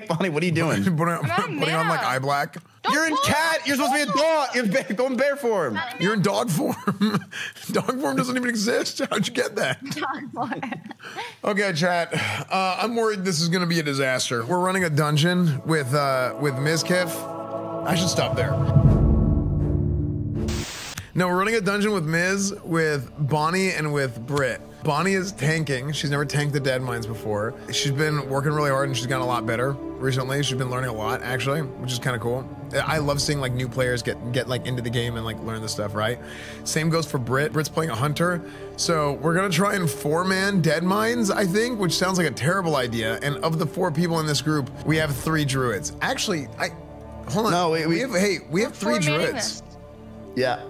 Like, Bonnie, what are you doing? Putting on like eye black. You're in cat. You're supposed to be a dog. You're going bear form. You're in dog form. Dog form doesn't even exist. How'd you get that? Dog form. Okay, chat. I'm worried this is going to be a disaster. We're running a dungeon with Mizkif. I should stop there. No, we're running a dungeon with Miz, with Bonnie, and with Britt. Bonnie is tanking. She's never tanked the Deadmines before. She's been working really hard and she's gotten a lot better recently. She's been learning a lot, actually, which is kind of cool. I love seeing like new players get like into the game and like learn this stuff, right? Same goes for Britt. Britt's playing a hunter. So we're gonna try and 4-man Deadmines, I think, which sounds like a terrible idea. And of the 4 people in this group, we have 3 druids. Actually, hold on. No, we have 3 druids. Yeah.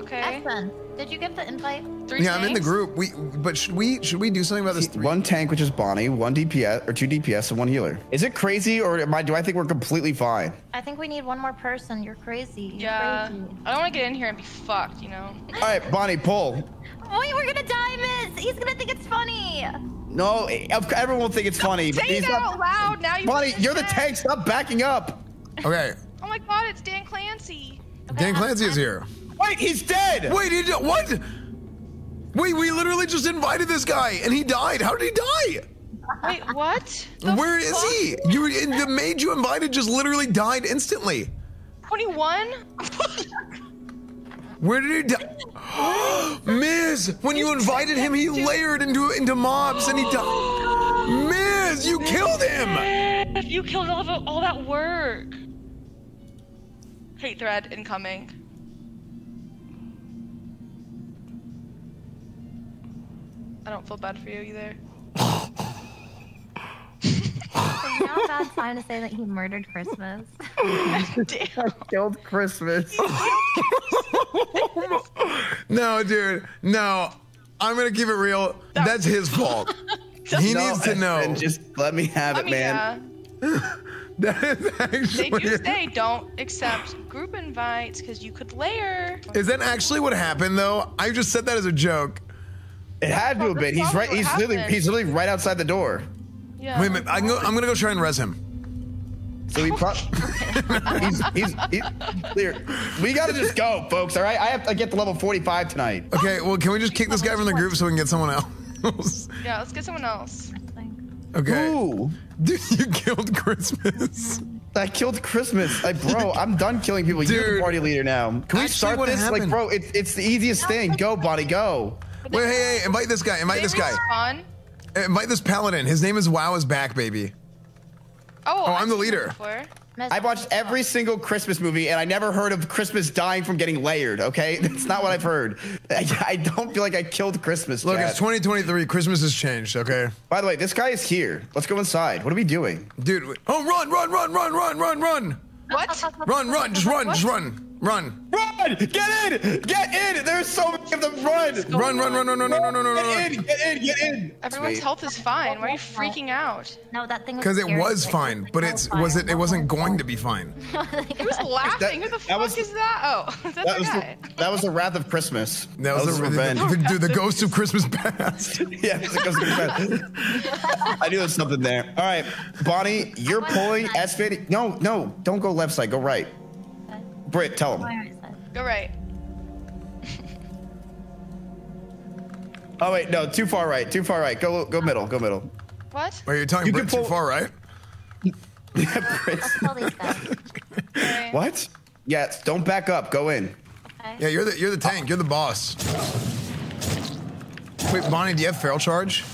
Okay. Esfand, did you get the invite? 3 yeah, tanks? I'm in the group. But should we do something about this? 1 tank, which is Bonnie, 1 DPS or 2 DPS and 1 healer. Is it crazy or do I think we're completely fine? I think we need 1 more person. You're crazy. Yeah. You're crazy. I don't want to get in here and be fucked, you know. All right, Bonnie, pull. Wait, we're gonna die, Miz. He's gonna think it's funny. No, everyone will think it's funny. Say it out loud now. Bonnie, you're the tank. Stop backing up. Okay. Oh my God, it's Dan Clancy. Okay, Dan Clancy is here. Wait, he's dead! Wait, what? Wait, we literally just invited this guy and he died. How did he die? Wait, what? Where is he? The maid you invited just literally died instantly. 21? Where did he die? Miz, when you invited him, he layered into mobs and he died. Miz, you killed him! You killed all that work. Hate thread incoming. I don't feel bad for you either. It's not a bad time to say that he murdered Christmas. I killed Christmas. No, dude. No. I'm going to keep it real. That's his fault. He needs to know. And just let me have it, man. Yeah. That is actually... They do say don't accept group invites because you could layer. Is that actually what happened, though? I just said that as a joke. It had to have been. He's right. He's literally right outside the door. Yeah. Wait a minute. I'm gonna go try and res him. So he's clear. We gotta just go, folks. All right. I have to get to level 45 tonight. Okay. Well, can we just kick this guy from the group so we can get someone else? Yeah. Let's get someone else. Okay. Ooh. Dude, you killed Christmas. I killed Christmas. Like, bro, I'm done killing people. Dude. You're the party leader now. Can we start this? Happened? Like, bro, it's the easiest thing. Go, Bonnie. Go. Wait, hey, invite this guy, invite this guy. Invite this paladin. His name is WoW is back, baby. Oh, I'm the leader. I watched every single Christmas movie and I never heard of Christmas dying from getting layered, okay? That's not what I've heard. I don't feel like I killed Christmas, Look, Chad. It's 2023, Christmas has changed, okay? By the way, this guy is here. Let's go inside. What are we doing? Dude, oh, run. What? Run, just run. Run! Get in! There's so many of them. Run. Get in. Everyone's health is fine. Why are you freaking out? No, that thing was because it was fine, but it wasn't going to be fine. Who's laughing? Who the fuck is that? Oh, that was the wrath of Christmas. That was the revenge. Dude, the ghost of Christmas past. Yeah, the ghost of Christmas. I knew there was something there. All right, Bonnie, you're pulling Esfand. No, don't go left side. Go right. Britt, tell him. Go right. Oh wait, no, too far right. Go middle, go middle. What? Wait, you're telling Britt too far right? Yeah, Britt. What? Yeah, don't back up. Go in. Okay. Yeah, you're the tank. You're the boss. Wait, Bonnie, do you have feral charge?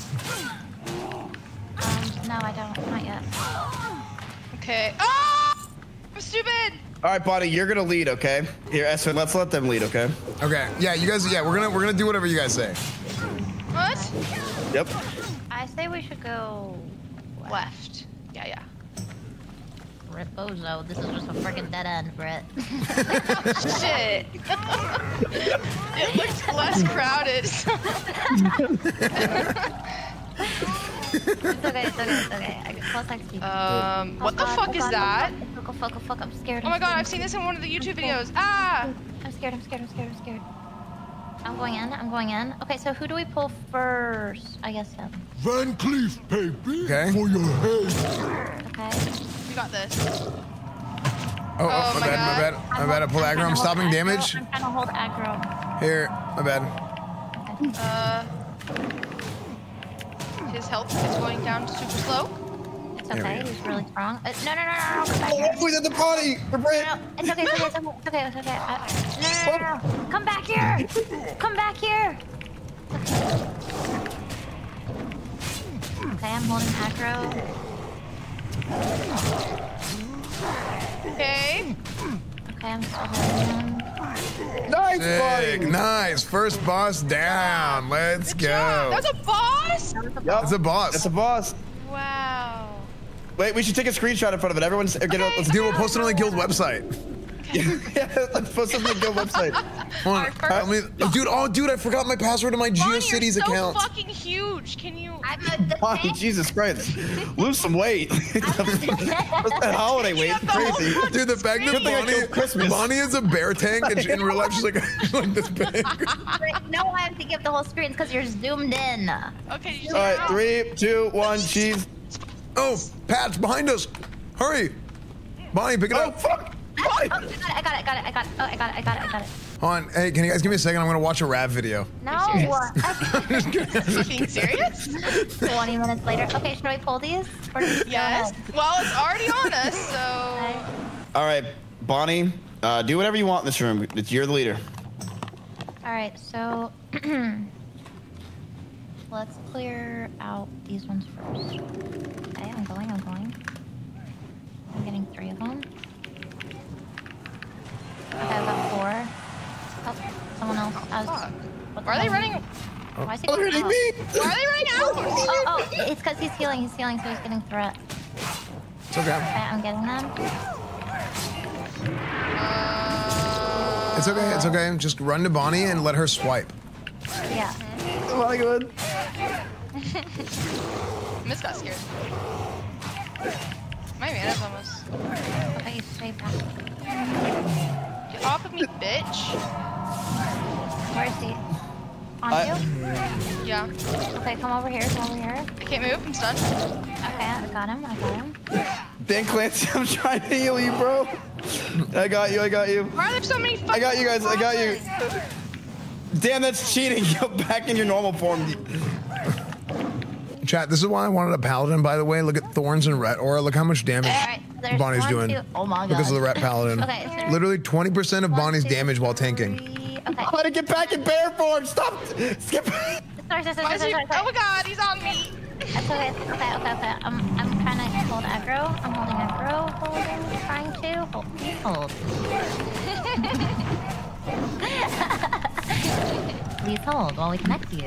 No, I don't. Not yet. Okay. Oh, I'm stupid. All right, Bonnie, you're gonna lead, okay? Here, Esfand, let's let them lead, okay? Okay. Yeah, you guys. Yeah, we're gonna do whatever you guys say. What? Yep. I say we should go left. Yeah. Rip Bozo, this is just a freaking dead end, Britt. Shit. It looks less crowded. It's okay. I get close next to you. What the fuck is that? Fuck, I'm scared. Oh my God, I've seen this in one of the YouTube videos. Ah! I'm scared. I'm going in. Okay, so who do we pull first? I guess him. Van Cleef, baby, for your head. Okay. got this. Oh my bad. I pulled aggro. I'm stopping damage. I'm trying to hold aggro. Here, my bad. His health is going down super slow. It's okay. He's really strong. No, no, no, no, no. Please at the party. For Britt. No, it's okay. It's okay. It's okay. It's okay. No, no, no, no. Come back here. Come back here. Okay, I'm holding aggro. Okay. Okay, I'm still holding him. Nice, buddy. Nice. First boss down. Let's go. That's a boss? That's a boss. That's a boss. Wow. Wait, we should take a screenshot in front of it. Everyone's getting okay, let's do a post on the guild website. Yeah, let's post on the guild website. Dude, I forgot my password to my GeoCities account. You're so fucking huge. Can you? Bonnie, Jesus Christ. Lose some weight. That holiday weight. Crazy. Dude, the fact that Bonnie is a bear tank and in real life she's like this big. No, I have to give the whole screen because you're zoomed in. Okay. All right, 3, 2, 1, cheese. Oh, Pat's behind us. Hurry. Bonnie, pick it up. Oh, fuck. Oh, I got it. Hold on, hey, can you guys give me a second? I'm gonna watch a rap video. No, I'm just kidding. Are you being serious? 20 minutes later. Okay, should we pull these? Yes. Well, it's already on us, so. All right, Bonnie, do whatever you want in this room. You're the leader. All right, so let's clear out these ones first. Okay, I'm going. I'm getting 3 of them. Okay, I've got 4. Oh, someone else. Why are they running? Oh. Why is he running out? Why are they running out? Oh, it's because he's healing, so he's getting threat. It's okay. I'm getting them. It's okay. Just run to Bonnie and let her swipe. Yeah. Oh my god. Miss got scared. My mana's almost. Okay, you stay back. Off of me, bitch. Where is he? On you? Yeah. Okay, come over here. I can't move, I'm stunned. Okay, I got him. Dan Clancy, I'm trying to heal you, bro. I got you. Why are there so many fucking I got you guys. Dan, that's cheating. You're back in your normal form. Chat, this is why I wanted a paladin, by the way. Look at Thorns and Ret Aura. Look how much damage Bonnie's doing. Oh my god. Because of the Ret Paladin. Okay, literally 20% of Bonnie's damage while tanking. Okay. I want to get back in bear form. Stop. Skip. Sorry. Oh my god, he's on me. That's okay. Okay. I'm trying to hold aggro. I'm holding aggro. Trying to hold. Please hold while we connect you.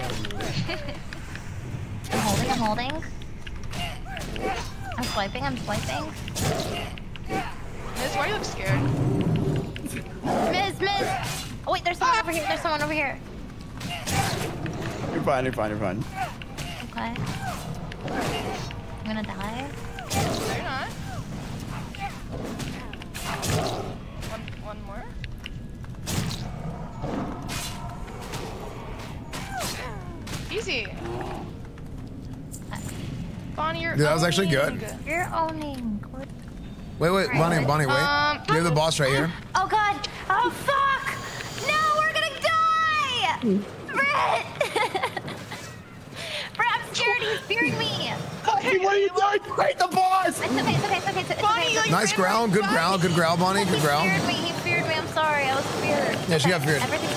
I'm holding. I'm swiping. Miz, why do you look scared? Miz! Oh wait, there's someone over here. You're fine. Okay. I'm gonna die. No, you're not. One more? Easy. Bonnie, you're that was actually good. You're owning. Wait, Bonnie, wait. You have the boss right here. Oh, God. Oh, fuck. No, we're going to die. Britt. Britt, I'm scared. He's fearing me. Okay, what are you doing? Fight the boss. It's okay. Bonnie, okay. Nice growl. Good growl, Bonnie. Good growl. He feared me. I'm sorry. I was feared. Yeah, she got feared. Everything's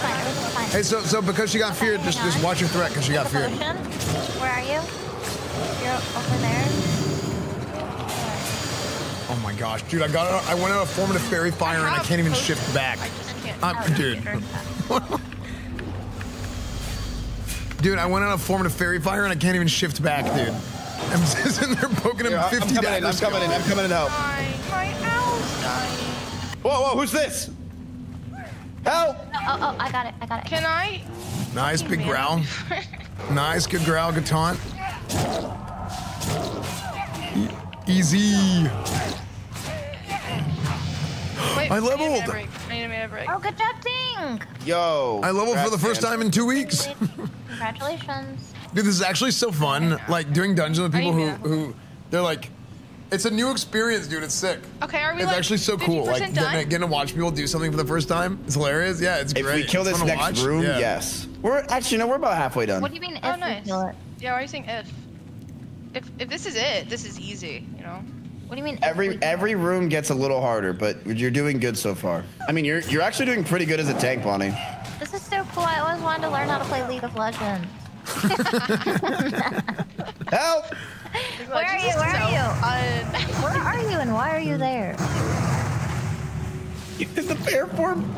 fine. Hey, so because she got feared, just watch your threat because she got feared. Where are you? You're over there. Oh my gosh, dude! I went out of formative fairy fire and I can't even shift back. Dude, I went out of formative fairy fire and I can't even shift back, dude. I'm just in there poking him 50 daggers. I'm coming in. Help! My owl's dying. Whoa! Who's this? Help! Oh! I got it. Can I? Nice big growl. Nice, good growl, good taunt. Easy. Wait, I leveled. I need a break. Oh, good job, Ting. Yo. I leveled for the first time in 2 weeks. Congratulations. Dude, this is actually so fun. Like doing dungeons with people who they're like, It's a new experience, dude. It's sick. Okay, are we? It's like actually so cool. Like getting to watch people do something for the first time. It's hilarious. Yeah, it's great. If we kill this next room, yes. We're actually no, we're about halfway done. What do you mean? Oh, nice. Yeah, why are you saying if? If this is it, this is easy. You know. What do you mean? Every room gets a little harder, but you're doing good so far. I mean, you're actually doing pretty good as a tank, Bonnie. This is so cool. I always wanted to learn how to play League of Legends. Help! Where are you? Where are you? Where are you and why are you there? Is the bear form?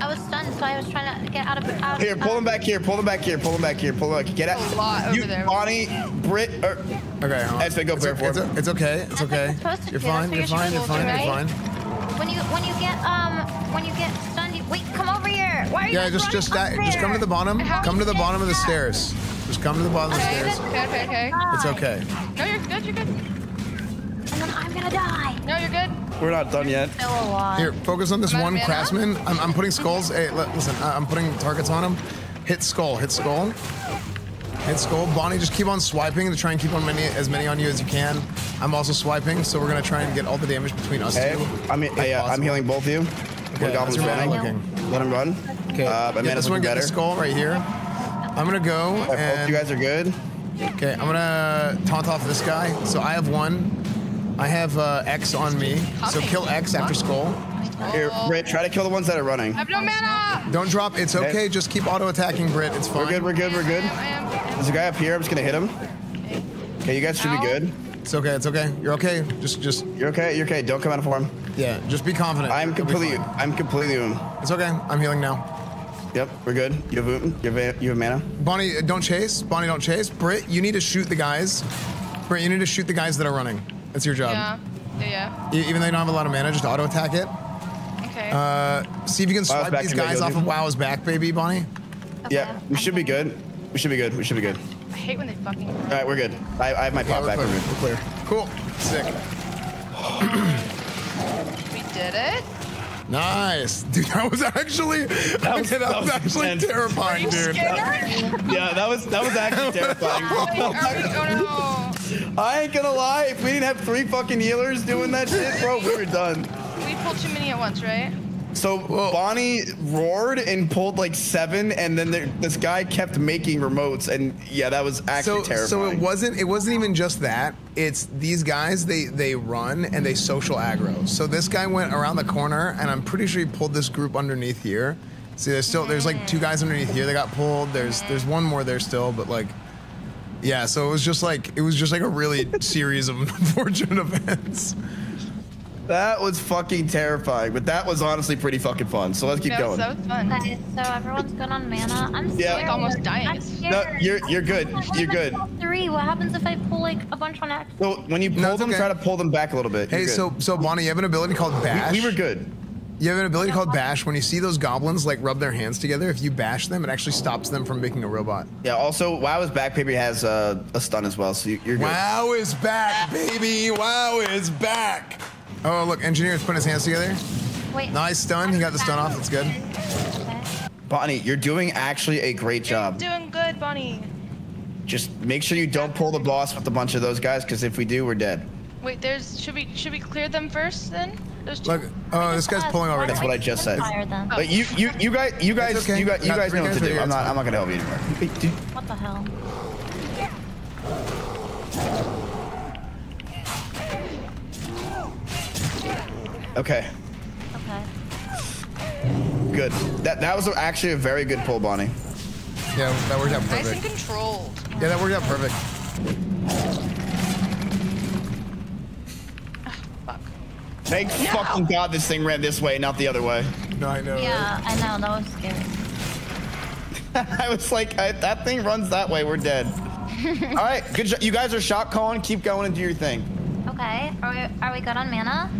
I was stunned, so I was trying to get out of. Here, pull him back here. Pull him back here. Pull him back here. Pull him back. Get out. A lot over there. Bonnie, Britt, or okay. Esfand, go bear form. It's okay. It's okay. You're fine. You're fine. You're fine. You're fine. When you get stunned, wait. Come over here. Why are you? Yeah, just that. Just come to the bottom. Come to the bottom of the stairs. Just come to the bottom of the stairs. Okay. Okay. It's okay. No, you're good. You're good. And then I'm gonna die. No, you're good. We're not done yet. Still alive. Here, focus on this one craftsman. I'm putting skulls. Hey, listen, I'm putting targets on him. Hit skull. Hit skull. Hit skull. Bonnie, just keep on swiping to try and keep on as many on you as you can. I'm also swiping, so we're gonna try and get all the damage between us two. I'm healing both of you. Okay, Goblin's running. Let him run. Okay. This one got a skull right here. I'm gonna go. Both you guys are good. Okay, I'm gonna taunt off this guy. So I have one. I have X on me, so kill X after skull. Here, Britt, try to kill the ones that are running. I have no mana! Don't drop, it's okay, just keep auto-attacking, Britt, it's fine. We're good, we're good, we're good. There's a guy up here, I'm just gonna hit him. Okay, you guys should be good. It's okay, it's okay, you're okay, just. You're okay, don't come out of form. Yeah, just be confident. I'm completely It's okay, I'm healing now. Yep, we're good. You have mana. Bonnie, don't chase, Britt, you need to shoot the guys. Britt, you need to shoot the guys that are running. That's your job. Yeah. Even though you don't have a lot of mana, just auto-attack it. Okay. See if you can swipe these guys off of WoW's back, baby, Bonnie. Okay. Yeah, we should be good. We should be good. I hate when they fucking... All right, we're good. I have my pop back. We're clear. Cool. Sick. We did it. Nice. Dude, that was actually terrifying, dude. Yeah, that was actually terrifying. Oh, no. I ain't gonna lie, if we didn't have three fucking healers doing that shit, bro, we were done. We pulled too many at once, right? So Bonnie roared and pulled like 7, and then this guy kept making remotes, and yeah, that was actually terrifying. So it wasn't even just that. It's these guys, they run and they social aggro. So this guy went around the corner, and I'm pretty sure he pulled this group underneath here. See, there's like 2 guys underneath here that got pulled. There's one more there still, but like. Yeah, so it was just like a really series of unfortunate events. That was fucking terrifying, but that was honestly pretty fucking fun. So let's keep going. That was fun. Okay, so everyone's good on mana. I'm scared. Yeah, like almost dying. I'm scared. No, you're good. You're good. Three. What happens if I pull like a bunch on X? So when you pull them, try to pull them back a little bit. Hey, so Bonnie, you have an ability called Bash. We were good. You have an ability called Bash. When you see those goblins like rub their hands together, if you bash them, it actually stops them from making a robot. Yeah, also, WoW is back, baby, has a stun as well, so you're good. WoW is back, baby! WoW is back! Oh, look, Engineer's putting his hands together. Wait. Nice stun. He got the stun off. That's good. Okay. Bonnie, you're doing actually a great job. You're doing good, Bonnie. Just make sure you don't pull the boss with a bunch of those guys, because if we do, we're dead. Wait, should we clear them first, then? Look, oh, this guy's pulling already. That's what I just said. But you guys know what to do. I'm not gonna help you anymore. What the hell? Okay. Okay. Good. That was actually a very good pull, Bonnie. Yeah, that worked out perfect. Nice and controlled. Yeah, that worked out perfect. Thank fucking God this thing ran this way, not the other way. No, I know. Yeah, right? I know. That was scary. I was like, that thing runs that way. We're dead. All right, good job. You guys are shot calling. Keep going and do your thing. Okay. Are we good on mana?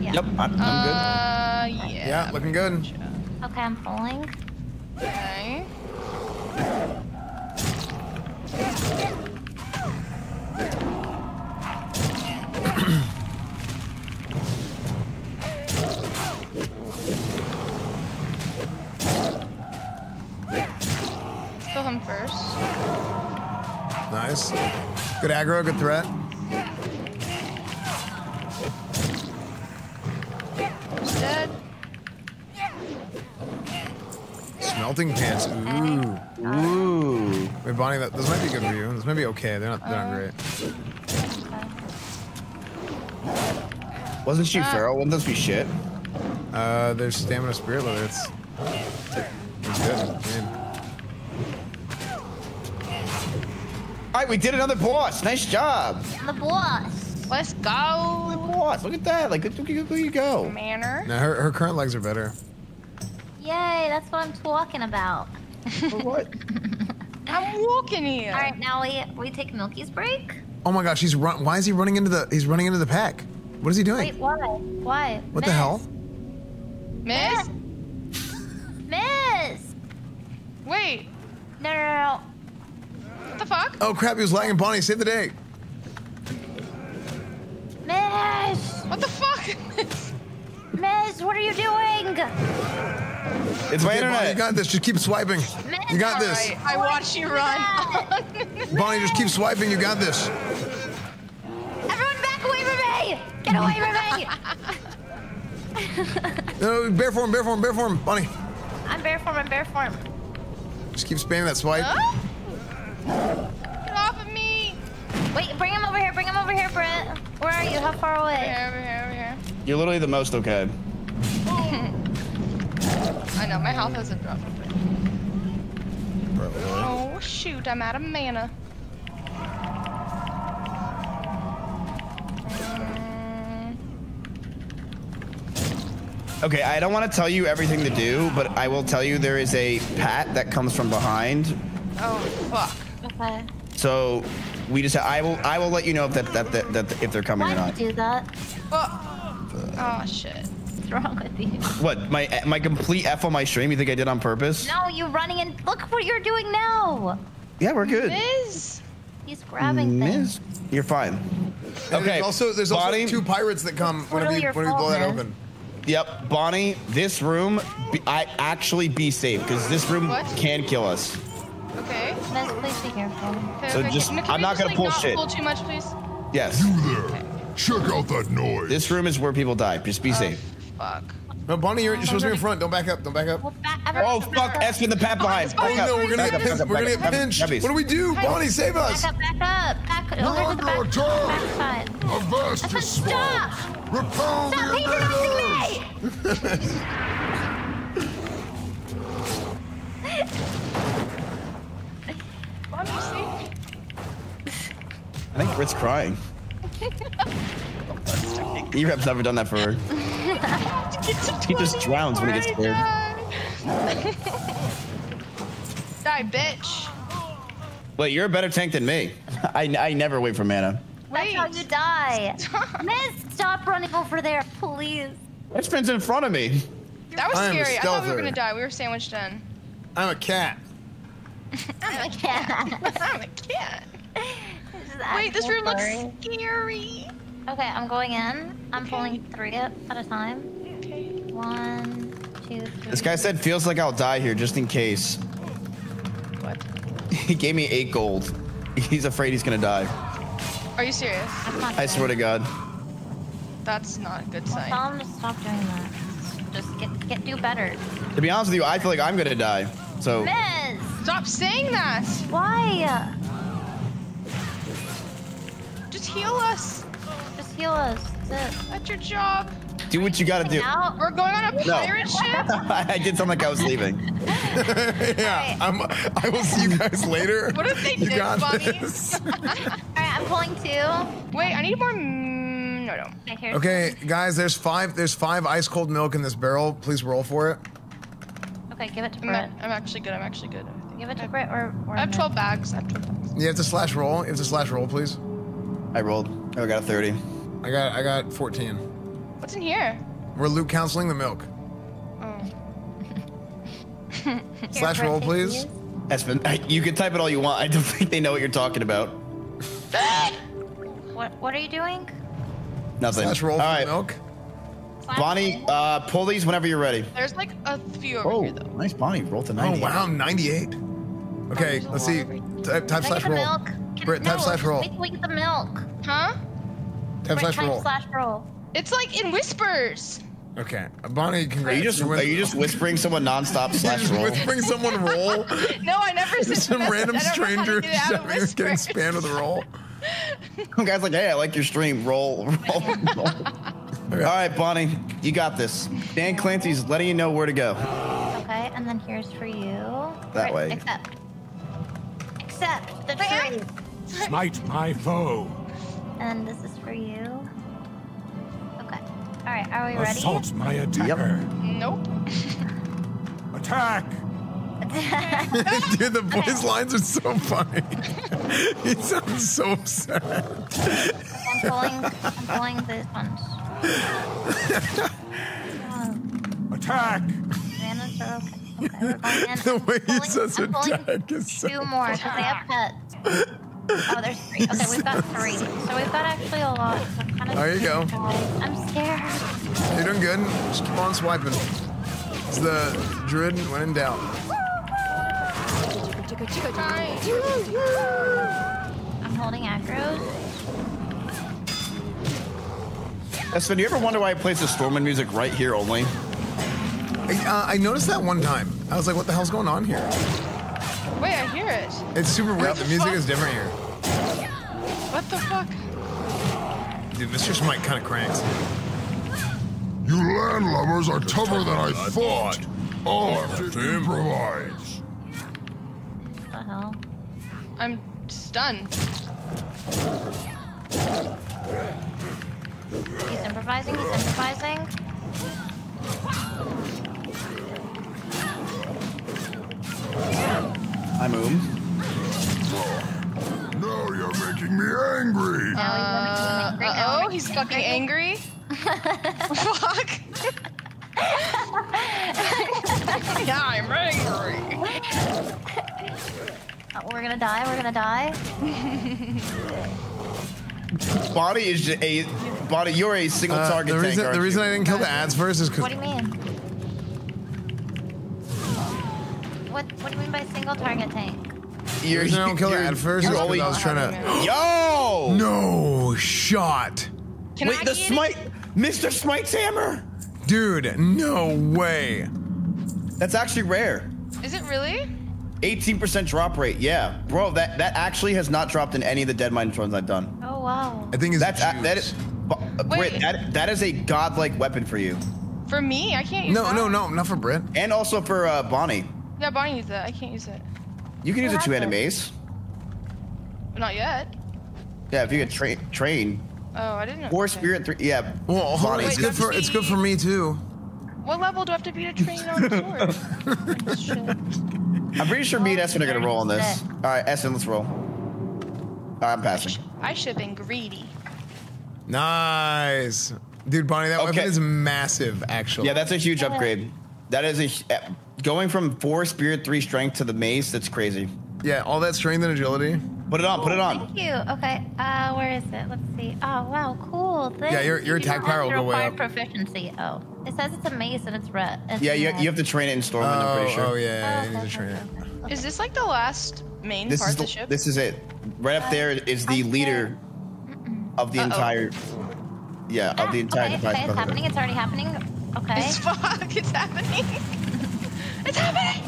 Yeah. Yep. I'm good. Yeah, looking good. Sure. Okay, I'm falling. Okay. Kill him first. Nice. Good aggro, good threat. Melting pants. Ooh. Ooh. Wait, Bonnie, those might be good for you. Those might be okay. They're not great. Wasn't she feral? Wouldn't those be shit? There's stamina spirit leather. It's good. Alright, we did another boss. Nice job. The boss. Let's go. The boss. Look at that. Like, look you go. Manor. Now her current legs are better. Yay, that's what I'm talking about. What? I'm walking here. All right, now we take Milky's break. Oh my gosh, why is he running into the? He's running into the pack. What is he doing? Wait, why? What the hell? Miss? Miss? Wait. No. What the fuck? Oh crap! He was lagging. Bonnie, save the day. Miss? What the fuck? Miss, what are you doing? It's my internet. Bonnie, you got this. Just keep swiping. You got this. Right. I watched you run. Bonnie, just keep swiping. You got this. Everyone back away from me. Get away from me. No, bear form, Bonnie. I'm bear form. Just keep spamming that swipe. Huh? Get off of me. Wait, bring him over here, Britt. Where are you? How far away? Over here. You're literally the most okay. I know, my health hasn't dropped. Probably. Oh shoot, I'm out of mana. Okay, I don't want to tell you everything to do, but I will tell you there is a pat that comes from behind. Oh fuck. Okay. So we just I will let you know if that if they're coming or not. Why did you do that? Oh shit. Wrong with you? What? My complete F on my stream? You think I did on purpose? No, you're running and look what you're doing now. Yeah, we're good. Miz? He's grabbing things. You're fine. Okay. There's also two pirates that come whenever you blow that open. Yep, Bonnie. This room, be safe because this room can kill us. Okay. Miz, please be careful. So just, I'm not gonna pull shit. Pull too much, please. Yes. You there? Okay. Check out that noise. This room is where people die. Just be safe. Fuck. No, Bonnie, you're supposed to be in front. Don't back up. Well, fuck, Esfand, the pat behind. Oh no, we're gonna get pinched. What do we do? Bonnie, save us. Back up. We're under attack. A vast assault. Stop. Repel the invaders. I think Britt's crying. E-Rep's never done that for her. He just drowns when he gets scared. Die, bitch. Wait, you're a better tank than me. I never wait for mana. That's how you die. Miss, stop running over there, please. That spins in front of me. That was scary. I thought we were going to die. We were sandwiched in. I'm a cat. I'm a cat. I'm a cat. Wait, this room looks scary. Okay, I'm going in. I'm pulling three up at a time. Okay. 1, 2, 3. This guy said, feels like I'll die here, just in case. What? He gave me 8 gold. He's afraid he's gonna die. Are you serious? I swear to God. That's not a good sign. Tell him to stop doing that. Just do better. To be honest with you, I feel like I'm gonna die. So. Miz! Stop saying that! Why? Just heal us. That's it. That's your job. Do what you gotta do. We're going on a pirate ship? I did sound like I was leaving. Yeah, I will see you guys later. What if they did, Bonnie? Alright, I'm pulling 2. Wait, I need more. No. Okay, guys, there's five ice cold milk in this barrel. Please roll for it. Okay, give it to Britt. I'm actually good. Give it to Britt or I have 12 bags. Yeah, it's a slash roll. Please. I rolled. I got a 30. I got 14. What's in here? We're loot counseling the milk. Oh. Slash roll, please. Esfand, you can type it all you want. I don't think they know what you're talking about. What are you doing? Nothing. Slash roll for milk. Bonnie, pull these whenever you're ready. There's like a few over here, though. Nice, Bonnie. Roll to 98. Oh, wow, 98. Okay, let's see. Type slash roll. Britt, type slash roll. We get the milk. Huh? Type slash roll. It's like in whispers. Okay, Bonnie, congrats. Are you just whispering someone nonstop slash roll? Whispering someone roll? No, I never said some random stranger getting spammed with a roll. Some guy's like, hey, I like your stream. Roll, roll, roll. Okay. All right, Bonnie, you got this. Dan Clancy's letting you know where to go. Okay, and then here's for you. That way. Accept. Accept the truth. Smite my foe. And this is for you. Okay. All right, are we ready? Assault my attacker. Yep. Nope. Attack! Dude, the boys' lines are so funny. He sounds so upset. I'm pulling these ones. Attack! Okay, we're going in. The way he says attack is so funny. Two more, because they have pets. Oh, there's three. Okay, we've got three. So we've got actually a lot. So I'm kind of there you go. I'm scared. You're doing good. Just keep on swiping. It's the druid when in doubt. I'm holding aggro. Esfand, do you ever wonder why I play the Stormwind music right here only? I noticed that one time. I was like, what the hell's going on here? Wait, I hear it. It's super weird. The music is different here. What the fuck? Dude, Mr. Smite kind of cranks. You landlubbers are tougher than I thought. All I have to improvise. What the hell? I'm stunned. He's improvising. He's improvising. I'm No, you're making me angry. Oh, he's fucking angry. Fuck. Yeah, I'm angry. Oh, we're gonna die. We're gonna die. Bonnie is just a Bonnie. You're a single target. The reason I didn't kill the ads first is because. What do you mean? What do you mean by single target tank? You're gonna kill it at first. I was trying to. Yo! No shot. Wait, the smite, Mr. Smite's hammer. Dude, no way. That's actually rare. Is it really? 18% drop rate. Yeah, bro, that actually has not dropped in any of the Deadmines runs I've done. Oh wow. I think it's that is a godlike weapon for you. For me, I can't use that. No, not for Britt. And also for Bonnie. Yeah, Bonnie used that. I can't use it. You can use it to animes. Not yet. Yeah, if you could train. Oh, I didn't know. Or Spirit 3. Yeah. Well, Bonnie, it's good for me too. What level do I have to be to train on the sword? I'm pretty sure me and Esfand are gonna roll on this. All right, Esfand, let's roll. I'm passing. I should have been greedy. Nice, dude. Bonnie, that weapon is massive, actually. Yeah, that's a huge upgrade. That is a. Going from 4 Spirit 3 Strength to the mace, that's crazy. Yeah, all that strength and agility. Put it on, put it on. Thank you. Okay, where is it? Let's see. Oh, wow, cool. Thanks. Yeah, your attack power will go way up. Proficiency. Oh, it says it's a mace and it's red. Yeah, you have to train it in Stormwind, I'm pretty sure. Oh, yeah, you have to train it. Okay. Is this like the last main part of the ship? This is it. Right up there is the leader of the entire. Yeah, of the entire. Okay, it's happening. It's already happening. Okay. It's fuck. It's happening. It's happening!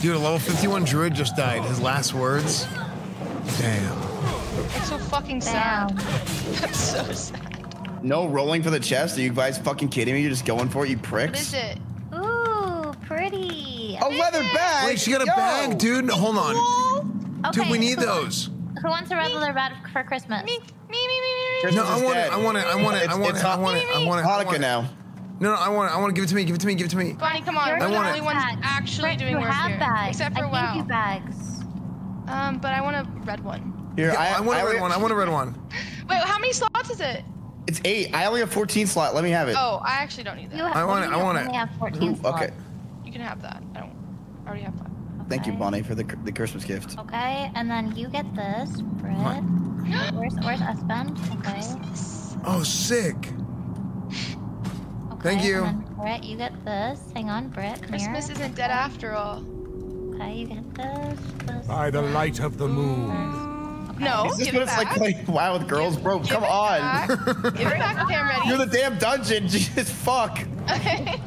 Dude, a level 51 druid just died. His last words? Damn. That's so fucking sad. That's so sad. No rolling for the chest? Are you guys fucking kidding me? You're just going for it, you pricks? What is it? Ooh, pretty. A leather bag? Wait, she got a bag, dude? Hold on. Okay, dude, we need those. Who wants a red leather bag for Christmas? Me. No, I want it. Hanukkah now. No, I want to give it to me. Give it to me. Bonnie, come on. You're the only one actually doing work here. Bags. Except for I gave you bags. But I want a red one. Here, I want a red one. Wait, how many slots is it? It's 8. I only have 14 slots. Let me have it. Oh, I actually don't need that. I want it. I have 14 slots. Okay. You can have that. I already have that. Okay. Thank you, Bonnie, for the Christmas gift. Okay, and then you get this, Britt. Where's Esfand? Okay. Oh, sick. Okay, thank you. Britt, you get this. Hang on, Britt. Christmas isn't dead after all. Okay, you get this. By the light of the moon. Okay, No. Is this what it's like playing WoW with girls, bro? Come on. Get back, Cam. Ready? You're the damn dungeon. Jesus, fuck. Okay.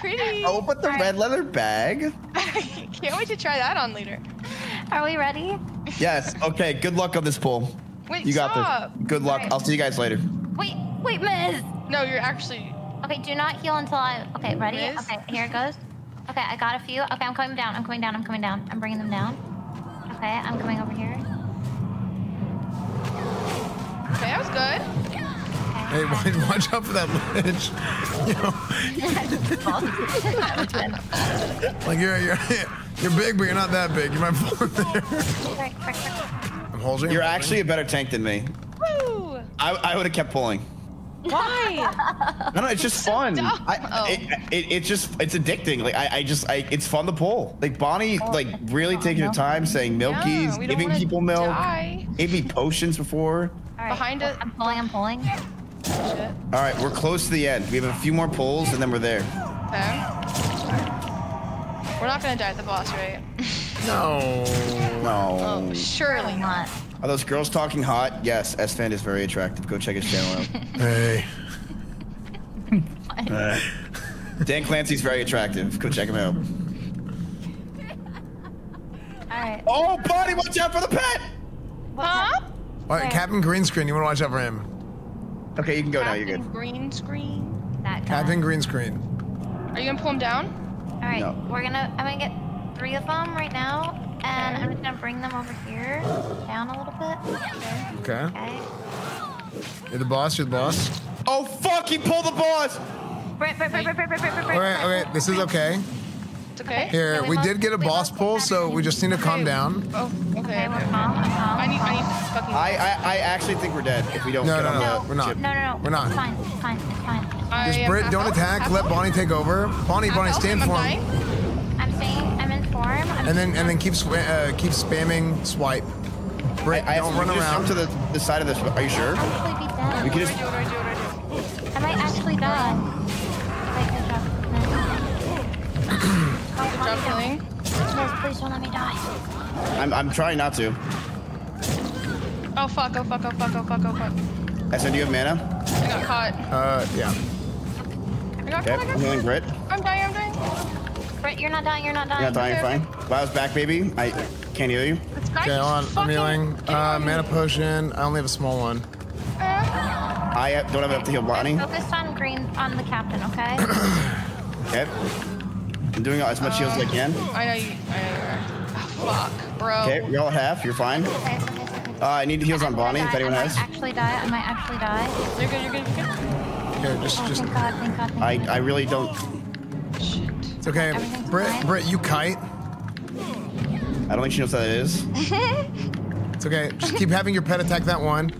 Pretty. Oh, but the red leather bag. I can't wait to try that on later. Are we ready? Yes. Okay. Good luck on this pool. Wait. You got this. Good luck. Right. I'll see you guys later. Wait. Wait, Miz. No, you're actually. Okay. Do not heal until I. Okay. Ready? Miz? Okay. Here it goes. Okay. I got a few. Okay. I'm coming down. I'm coming down. I'm coming down. I'm bringing them down. Okay. I'm coming over here. Okay, that was good. Hey, watch out for that ledge. You know. Like you're big, but you're not that big. You might fall there. I'm holding. You're actually a better tank than me. Woo! I would have kept pulling. Why? No, it's just fun. So it's addicting. Like it's fun to pull. Like Bonnie, like really taking her time, saying milkies, giving people milk, gave me potions before. Right. Behind it, I'm pulling. I'm pulling. Shit. All right, we're close to the end. We have a few more pulls, and then we're there. Okay. We're not gonna die at the boss, right? No. No. Oh, surely not. Are those girls talking hot? Yes, Esfand is very attractive. Go check his channel out. Hey. Dan Clancy's very attractive. Go check him out. All right. Oh, buddy, watch out for the pet. What? Huh? All right, Captain Greenscreen, you want to watch out for him. Okay, you can go now, you're good. Greenscreen? That guy. Captain Greenscreen. Are you going to pull him down? All right, I'm going to get 3 of them right now, and I'm just going to bring them over here, down a little bit. Okay. You're the boss, you're the boss. Oh, fuck, he pulled the boss! All right, okay, this is okay. It's okay. Here, so we did get a boss pull, so we just need to calm down. Oh, okay. We're calm. I need fucking. I actually think we're dead if we don't. No, we're not. No. We're not. It's fine. It's fine. It's fine. Just Britt, don't attack. Let Bonnie take over. Bonnie, stand for him. I'm staying. I'm in form. And then keep spamming swipe. Britt, don't run around to the side of this. Are you sure? We can just. I might actually die. Please don't let me die. I'm trying not to. Oh fuck, oh fuck, oh fuck, oh fuck, oh fuck. I said, do you have mana? I got caught. Yeah. I got caught. I'm healing Britt. I'm dying. Britt, you're not dying, you're not dying. You're not dying, fine. Wow, it's back, baby. I can't heal you. Okay, hold on, I'm healing. Mana potion, I only have a small one. I don't have enough to heal Bonnie. Focus on green, on the captain, okay? Okay. I'm doing as much heals as I can. I know you are. Oh, fuck, bro. Okay, we all have. You're fine. I need heals on Bonnie if anyone has. I might actually die. I might actually die. You're good, you're good, you're good. Here, just. Thank God, thank God, thank God. I really don't. Shit. It's okay. Britt, you kite. I don't think she knows what that is. It's okay. Just keep having your pet attack that one.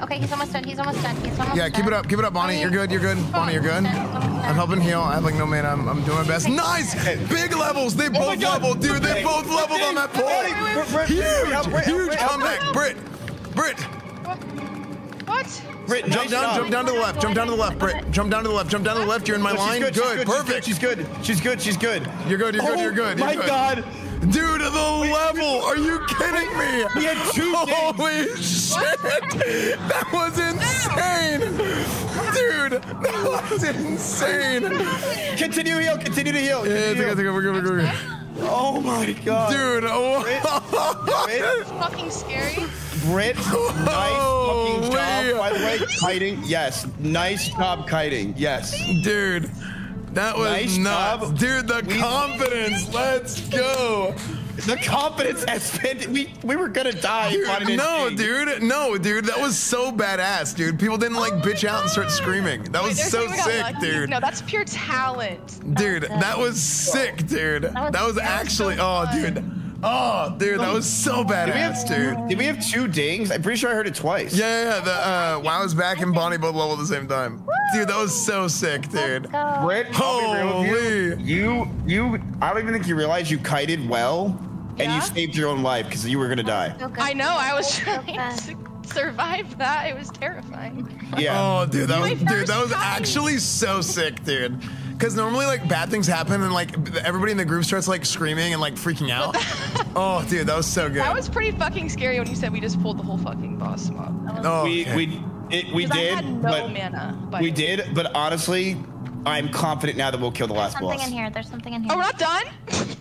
Okay, he's almost done, he's almost done. Yeah, keep it up, Bonnie, you're good. Bonnie, you're good. I'm helping heal, I have like no mana, I'm doing my best. Nice! Big levels, they both leveled, dude, they both leveled on that point. Huge comeback, Britt. What? Britt, jump down to the left, Britt. Jump down to the left, you're in my line, good, perfect. She's good. You're good. Oh my God. Dude, the level! Are you kidding me? We had 2 Holy shit! That was insane! Dude, that was insane! Continue to heal! We're good. Oh my God. Dude, Britt, fucking scary. Britt, nice fucking job, by the way, kiting. Yes, nice job kiting, yes. Dude. That was nuts. Dude, the confidence. Let's go. The confidence has been. We were going to die. Dude, no, dude. That was so badass, dude. People didn't like bitch out and start screaming. That was so sick, dude. No, that's pure talent. Dude, that was sick, dude. That was actually. Oh, dude. Oh, dude, that was so badass, dude. Did we have 2 dings? I'm pretty sure I heard it twice. Yeah. The WoW's back and Bonnie both level at the same time. Dude, that was so sick, dude. Britt, holy! I don't even think you realize you kited well, and you saved your own life because you were gonna die. I know. I was trying to survive that. It was terrifying. Yeah. Oh, dude, that was actually so sick, dude. Because normally, like, bad things happen and, like, everybody in the group starts, like, screaming and, like, freaking out. Oh, dude, that was so good. That was pretty fucking scary when you said we just pulled the whole fucking boss mob. Oh, okay. we did. I had no mana. But we did, but honestly, I'm confident now that we'll kill the last boss. There's something in here. There's something in here. Oh, we're not done?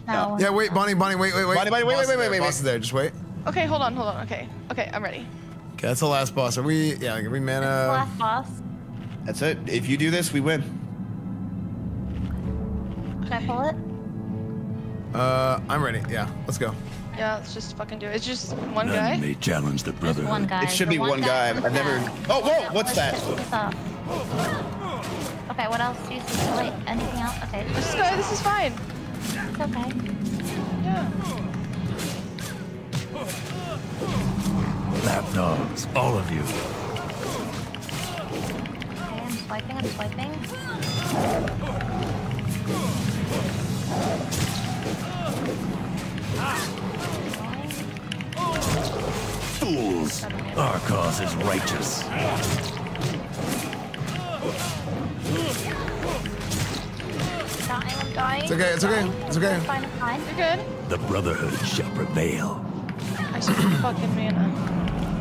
No. Yeah, wait, Bonnie, wait. Bonnie, wait. Boss is there. Just wait. Okay, hold on. Okay, I'm ready. Okay, that's the last boss. Are we? Yeah, like, are we mana? That's the last boss. That's it. If you do this, we win. Can I pull it? I'm ready. Yeah, let's go. Yeah, let's just fucking do it. It's just one guy. They challenge the brotherhood. One guy. It should be one guy. I've never. Oh, whoa! What's that? Okay, what else do you see? Wait, anything else? Okay. This is fine. It's okay. Yeah. Lapdogs, all of you. Okay, I'm swiping. Fools! Our cause is righteous. I'm dying. It's okay. I'm fine. You're good. The brotherhood shall prevail. I should be fucking mana.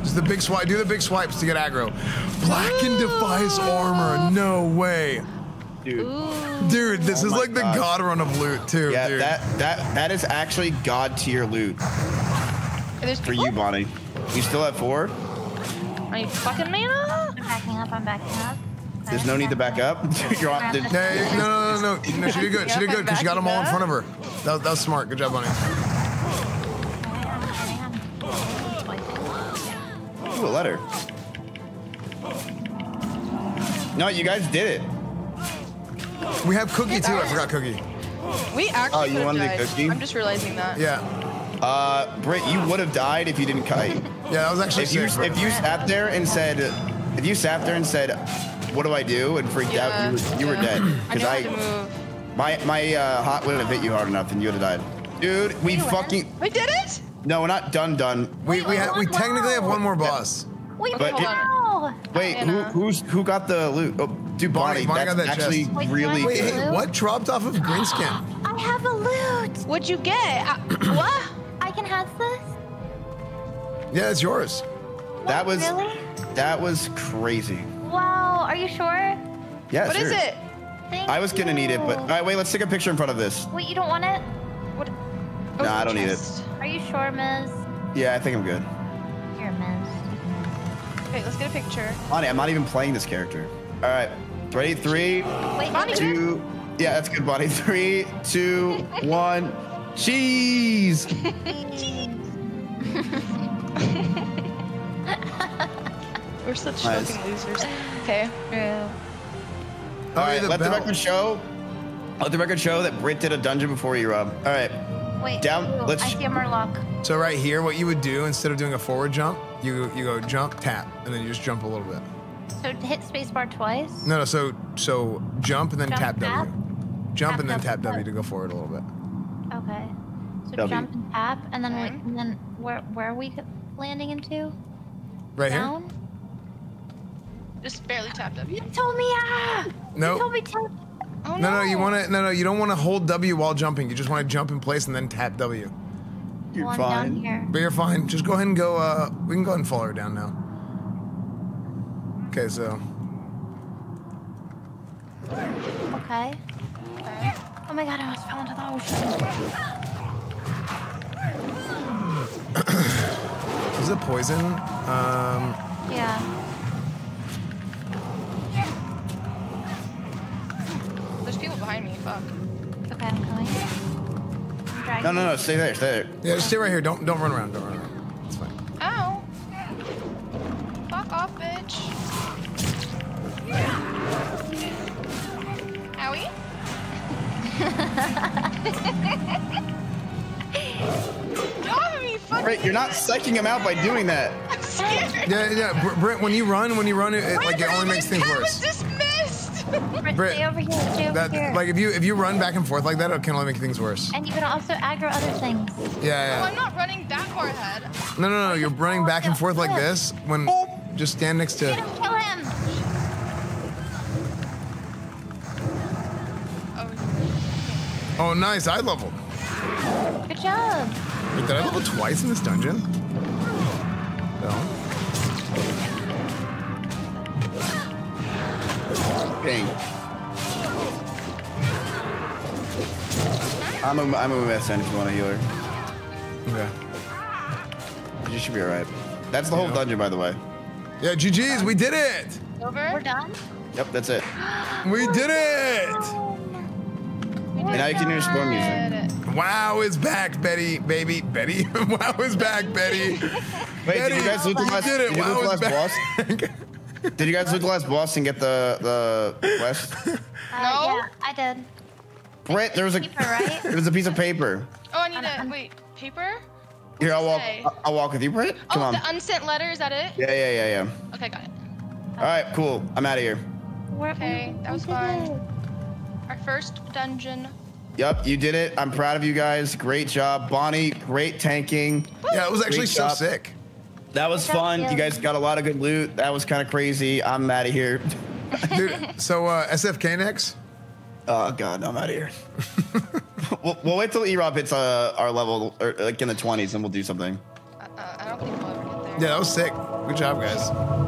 Just the big swipe. Do the big swipes to get aggro. Blackened Defice armor. No way. Dude, this is like the god run of loot too. Yeah, dude. that is actually god tier loot. For you, Bonnie. You still have 4? Are you fucking mana? I'm backing up. There's no need to back up. No. She did good. She did good because she got them all in front of her. That was smart. Good job, Bonnie. A letter. No, you guys did it. We have cookie too. I forgot cookie. We actually. Oh, you wanted the cookie? I'm just realizing that. Yeah. Britt, you would have died if you didn't kite. Yeah, that was actually. If you sat there and said, "What do I do?" and freaked out, you were dead. Because my hot wouldn't have hit you hard enough, and you'd have died. Dude, we did it. No, we're not done. We technically have one more boss. Wait, who got the loot? Oh, dude, Bonnie that's got that actually chest. Wait, hey, what dropped off of Greenskin? I have a loot. What'd you get? What? I can have this? Yeah, it's yours. What, really? That was crazy. Wow, are you sure? Yeah, what is it? I was gonna need it, but all right, wait, let's take a picture in front of this. Wait, you don't want it? What? No, I don't need it. Are you sure, Miz? Yeah, I think I'm good. You're Miz. Okay, let's get a picture. Bonnie, I'm not even playing this character. All right, ready? 3, 2, yeah, that's good, Bonnie. 3, 2, 1, cheese. We're such fucking losers. Okay. Yeah. All right, let the record show that Britt did a dungeon before you, Rob. All right. Wait, I see a Murloc. So right here, what you would do instead of doing a forward jump, you go jump, tap, and then you just jump a little bit. So hit spacebar twice? No, so jump and then tap W. Jump and then tap W to go forward a little bit. Okay. So jump and tap, and then where are we landing into? Right down? Here. Just barely tap W. You told me No. You told me to. Oh, no, you want to. No, you don't want to hold W while jumping. You just want to jump in place and then tap W. You're fine. Down here. But you're fine. Just go ahead and go. We can go ahead and follow her down now. Okay, so. Okay. Oh my god, I almost fell into the ocean. Is it poison? Yeah. Behind me, fuck. Okay, I'm coming. No, stay there. Yeah, just stay right here. Don't run around. It's fine. Ow! Fuck off, bitch. Owie? Get off of me, fuck! Britt, you're not psyching him out by doing that. I'm scared. Yeah. Britt, when you run, it only makes things worse. Britt, stay over here. Like if you run back and forth like that, it can only make things worse. And you can also aggro other things. Yeah. Oh, I'm not running that far ahead. No. You're running back and forth like this when just stand next to. Get him, kill him. Oh, nice. I leveled. Good job. Wait, did I level twice in this dungeon? No. Dang. I'm a mess if you want to heal her. Okay. You should be alright. That's the whole dungeon, by the way. Yeah, GG's, we did it! Over? We're done? Yep, that's it. We did it! And now you can hear storm music. WoW is back, Betty, baby. Betty? WoW is back, Betty. Wait, Betty, did you guys loot the last, boss? Did you guys loot the last boss and get the quest? No, yeah, I did. Britt, there was a piece of paper. Oh, I need to wait. Paper? Here, I'll walk with you, Britt. Come on. The unsent letter, is that it? Yeah. Okay, got it. All right, cool. I'm out of here. Okay, that was fun. Our first dungeon. Yep, you did it. I'm proud of you guys. Great job, Bonnie. Great tanking. Yeah, it was actually so sick. That was fun. You guys got a lot of good loot. That was kind of crazy. I'm out of here. Dude, so SFK next? Oh, God, I'm out of here. we'll wait till E-Rob hits our level, or, like in the 20s, and we'll do something. I don't think we'll ever get there. Yeah, that was sick. Good job, guys.